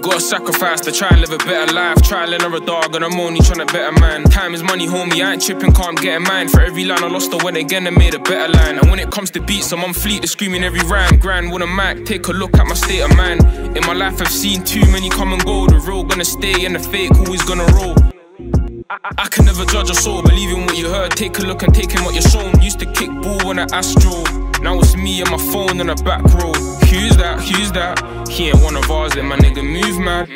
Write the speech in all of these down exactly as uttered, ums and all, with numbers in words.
You gotta sacrifice to try and live a better life. Trialing her a dog and I'm only trying to better man. Time is money, homie, I ain't chipping, can't get a mine. For every line I lost, I went again and made a better line. And when it comes to beats, I'm on fleet, they're screaming every rhyme. Grand with a mic, take a look at my state of mind. In my life I've seen too many come and go. The real gonna stay and the fake always gonna roll. I can never judge a soul, believe in what you heard. Take a look and take in what you're shown. Used to kick ball when I astro. Now it's me and my phone on the back road. Who's that? Who's that? He ain't one of ours, let my nigga move, man.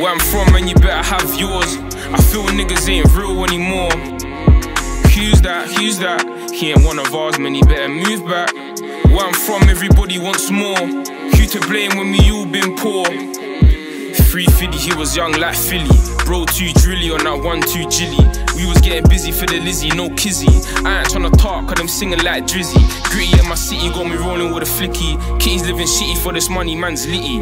Where I'm from, man, you better have yours. I feel niggas ain't real anymore. Who's that? Who's that? He ain't one of ours, man, you better move back. Where I'm from, everybody wants more. Who to blame when we all been poor? three fifty, he was young like Philly. Bro, too drilly on that one, two jilly. We was getting busy for the Lizzie, no kizzy. I ain't tryna talk, cause I'm singing like Drizzy. Gritty in my city, got me rolling with a flicky. Kitty's living shitty for this money, man's litty.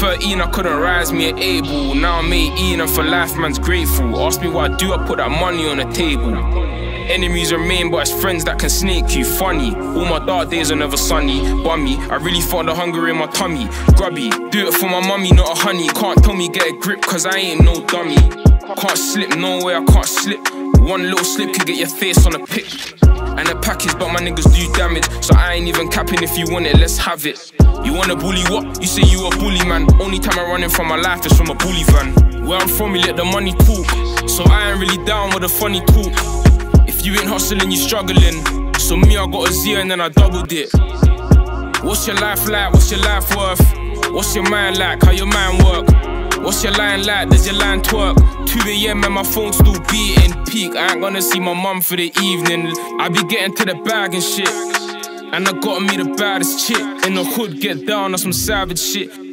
thirteen, I couldn't rise, me an able. Now I'm eighteen, and for life, man's grateful. Ask me what I do, I put that money on the table. Enemies remain, but it's friends that can snake you. Funny, all my dark days are never sunny. Bummy, I really felt the hunger in my tummy. Grubby, do it for my mummy, not a honey. Can't tell me get a grip, cause I ain't no dummy. Can't slip, no way I can't slip. One little slip could get your face on a pick. And the package, but my niggas do damage. So I ain't even capping, if you want it, let's have it. You wanna bully what? You say you a bully man. Only time I'm running from my life is from a bully van. Where I'm from, you let the money talk. So I ain't really down with the funny talk. You ain't hustling, you struggling. So me, I got a zero and then I doubled it. What's your life like? What's your life worth? What's your mind like? How your mind work? What's your line like? Does your line twerk? two A M and my phone still beating. Peak, I ain't gonna see my mum for the evening. I be getting to the bag and shit. And I got me the baddest chick. In the hood, get down on some savage shit.